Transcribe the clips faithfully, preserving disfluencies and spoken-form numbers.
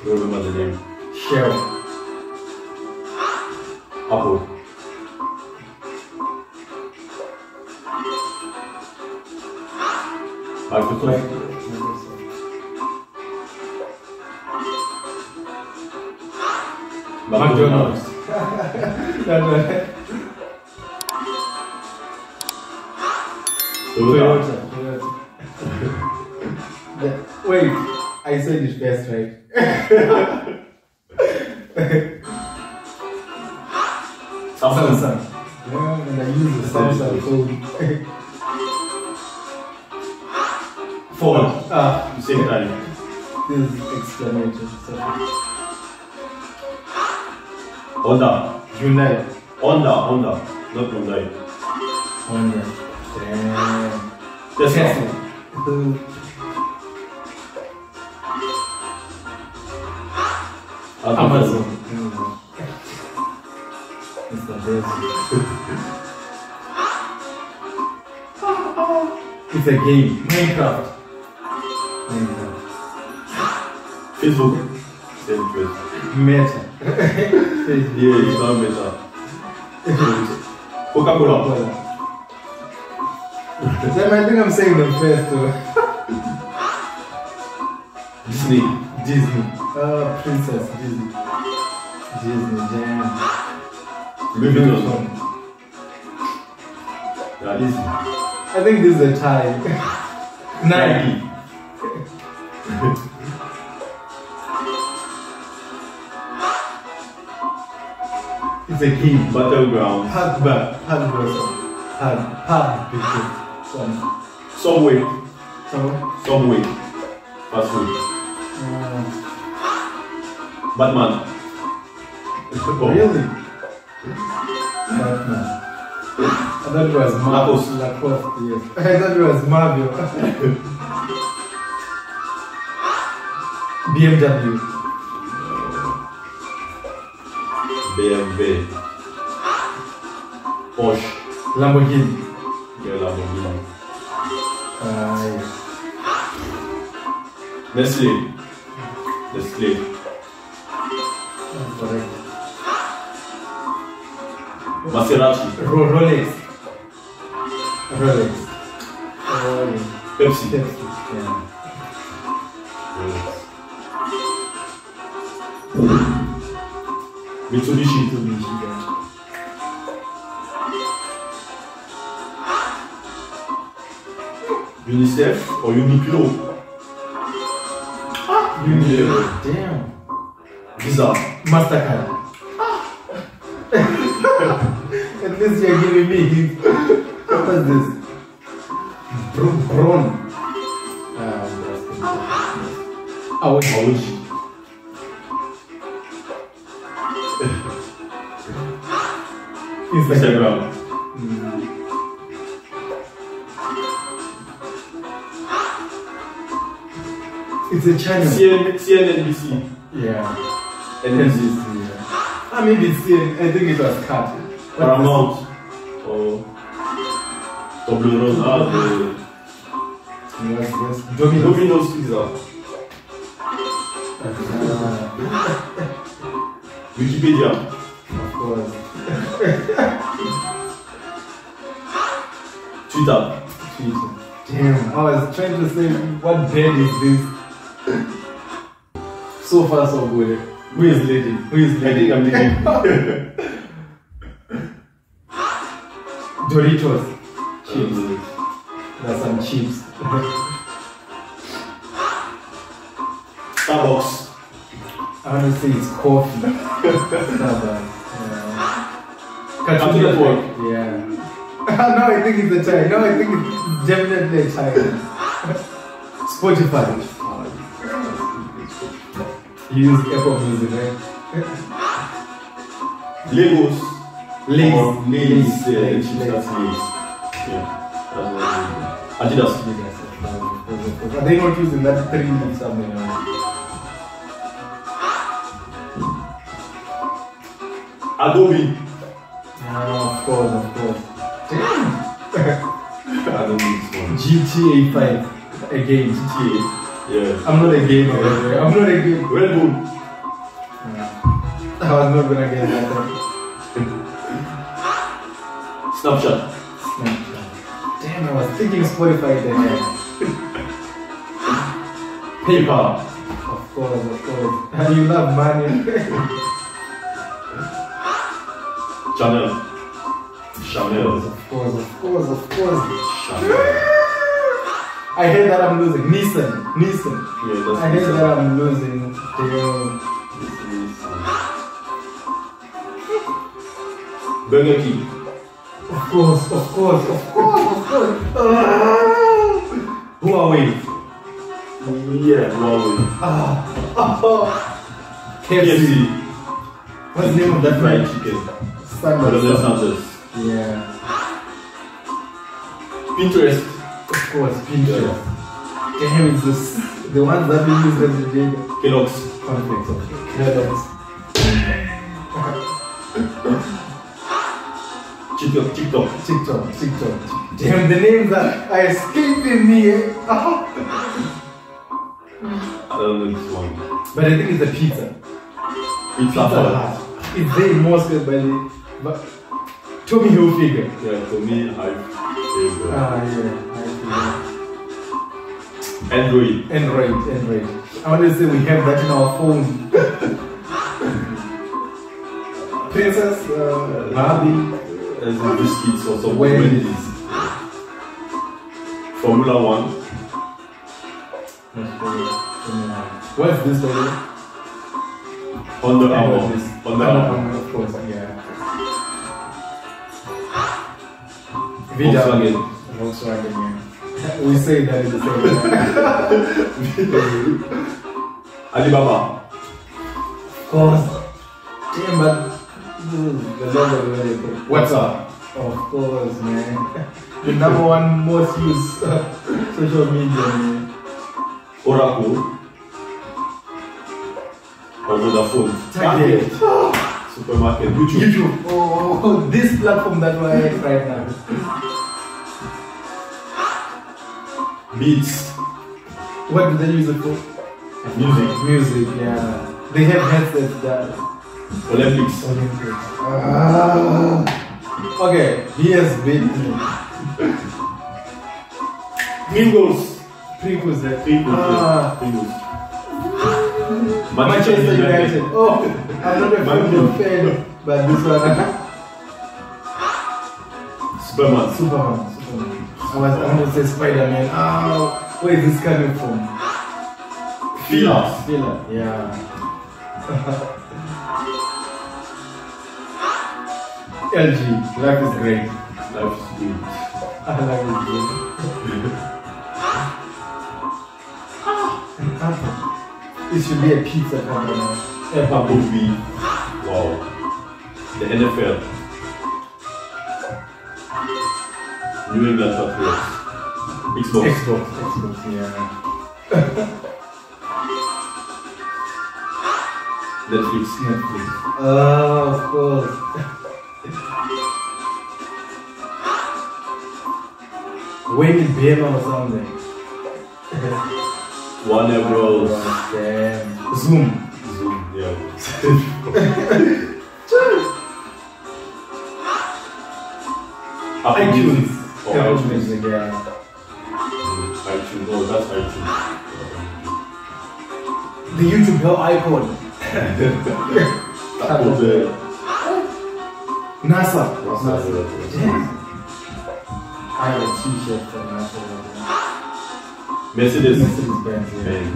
I don't remember the name. Shell. Apple. I have to play. McDonald's. Toyota. Wait, I said it best, right? Samsung. Samsung. Yeah, and I use the Samsung phone. Phone. Ah, you said that. This is exclamation. Honda. Hyundai. Honda. Honda. Not Hyundai. Honda. Damn. That's Tesla. Amazon. Amazon. It's the best. It's a game. Minecraft. Minecraft. Facebook. Same place. Meta. Yeah, it's not Meta. Coca-Cola. I think I'm saying them first though. Disney. Disney. Uh, Princess Disney. Disney, damn. Louis Vuitton. Yeah, Disney. I think this is a tie. Nike. It's a key. Battleground. Hardback. Hardback. Hard. Some way. Some? Some way. Fast food. Batman. Oh. Really? Batman. I thought it was Marvel. Lacoste, yes. I thought it was Mario. B M W. B M W. Porsche. Lamborghini. Yeah, Lamborghini. Uh, yes. Nestle. Nestle. Correct. Maserati. Rolex. Rolex. Rolex. Pepsi. Pepsi. Yeah. Rolex. Mitsubishi. Mitsubishi. Yeah. UNICEF or Uniqlo? Ah, Uniqlo. Damn. Visa. Mastercard. At least you're giving me him. What is this? Bro Bron. Um, I wish. I wish. Instagram. Mm. It's a channel. C N B C. Yeah. N B C, yeah. I mean, it's, I think it was cut. Paramount or Domino's. Domino's Pizza. Wikipedia. Of course. Twitter. Twitter. Damn, I was trying to say, what bed is this? So far, so good. Who is leading? Who is leading? I think I'm leading. Doritos. Chips. There's some chips. Starbucks. I want to say it's coffee. Starbucks. Yeah. Come to the work. Yeah. No, I think it's a tie. No, I think it's definitely a tie. Spotify. You use Apple Music, right? Legos. Legos. Legos. Legos. Adidas. Are they not using that three or something? Adobe. Ah, of course, of course. Damn. Adobe. G T A five. Again, G T A. Yes. I'm not a gamer. Right? I'm not a gamer. Red Bull. Yeah. I was not gonna get that. Snapchat. Snapchat. Damn, I was thinking Spotify then. PayPal. Of course, of course. And you love money. Channel. Chanel. Of course, of course, of course. Chanel. I hate that I'm losing. Nissan. Nissan. Yeah, I hate Nissan. That I'm losing. Damn. Burger King. Of course, of course, of course, of course. Who are we? Yeah, who are we? Ah, ah, ah. K F C. What's the name of that fried chicken? Colonel Sanders. Yeah. Pinterest. Of course, Pringles. Damn, it's the, the ones that we use every day. Kellogg's. Cornflakes, okay. Kellogg's. TikTok, TikTok. TikTok, TikTok. Damn, the names that are escaping me. Eh? I don't know this one. But I think it's the pizza. Pizza Hut. It's there in Moscow, but Tommy Hilfiger. Yeah, for me, I figure. Ah, yeah. Android. Android, Android. I want to say we have that in our phone. Princess, uh, Barbie, as in biscuits or some Wendy's. Formula One. What's this one? Honda Armour. Honda Armour, of course, yeah. Volkswagen. Volkswagen, yeah. We say that in the same way. Alibaba. Of course. Damn, but the lot of very good. WhatsApp. Of course, man. The number one most used uh, social media, man. Oracle. Over the phone. Target. Supermarket. YouTube. YouTube. Oh, oh, this platform that we're at right now. Beats. What do they use it for? Music. Music, yeah. They have headsets that. Olympics. Olympics. Ah. Okay, yes, baby. Pringles. Pringles, yeah. Pringles, ah. Pringles. Manchester United. United. Oh, I'm not a football fan, but this one. Superman. Superman. I was going to say Spider-Man. Ow! Where is this coming from? Filler. Filler, yeah. L G. Life is great. Life is great. I like it great. An apple. It should be a pizza company. Apple would be. Wow. The N F L. New England Patriots. Xbox. Xbox, Xbox, yeah. Netflix. Netflix. Oh, of course. Wayne is Bama or something. One Emerald. Oh, damn. Zoom. Zoom, yeah. iTunes. iTunes again. iTunes, oh, that's iTunes. The YouTube Hell icon. That was there. NASA. NASA. I have a t-shirt from NASA. Mercedes. Mercedes Benz. Benz.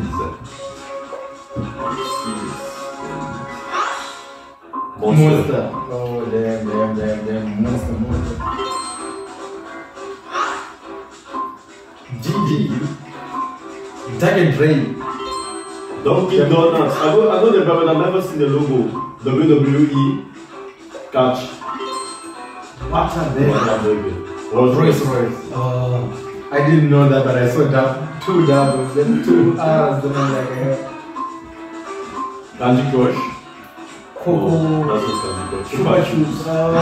Monster. Oh, damn, damn, damn, damn. Monster, monster. G G. Jack and Dre. Donkey Donuts. I know, I know the brand, but I've never seen the logo. W W E. Catch. What are they? What are they? Rolls Royce. Royce. Oh, I didn't know that, but I saw that two doubles, then two R's, then I'm like, eh. Candy Crush. Coco. Oh, that's what Candy Crush. Oh,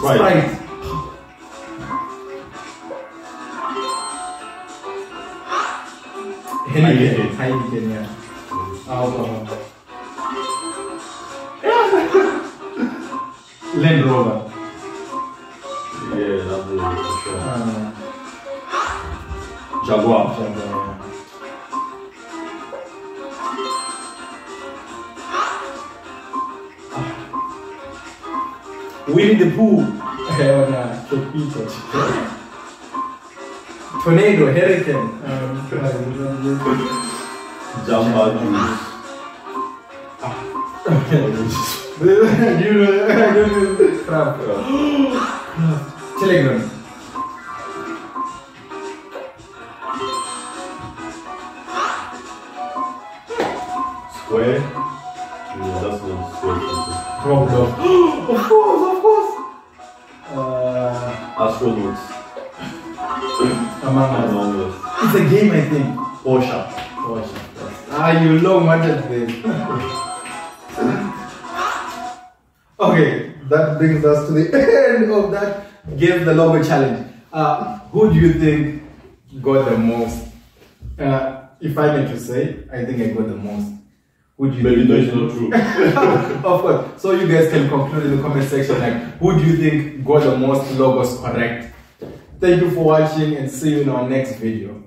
Sprite. Sprite. Heineken. Alcohol. Land Rover. Yeah, that would be for sure. Uh, Jaguar. Jaguar, yeah. Winnie the Pooh. Yeah, Peter. Tornado, hurricane. Um, Jamba juice. Ah. Telegram. Square. Yeah, that's not square. Problem. Of course, of course. Uh, Astronauts. Among Us. It's a game, I think. Porsche. Porsche. Ah, you long-winded thing. Okay, that brings us to the end of that Give the Logo Challenge. Uh, who do you think got the most? Uh, if I get to say, I think I got the most. Who do you Maybe that's not true. Of course. So you guys can conclude in the comment section, like, who do you think got the most logos correct? Thank you for watching and see you in our next video.